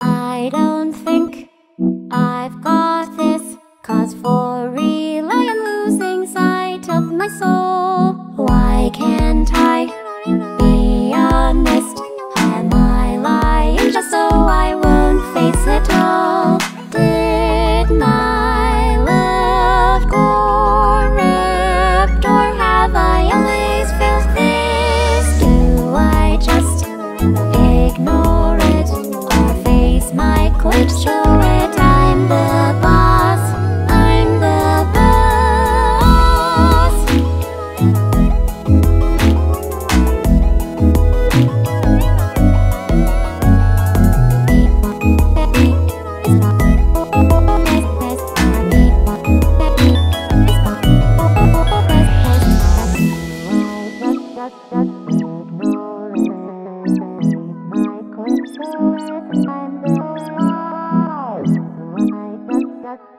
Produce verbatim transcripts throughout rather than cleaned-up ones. I don't think I've got this, 'cause for real I am losing sight of my soul. Why can't I be honest? Am I lying just so I won't face it all? Did my love go ripped, or have I always felt this? Do I just ignore it, or face my quirks? Show it I'm the boss.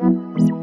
That's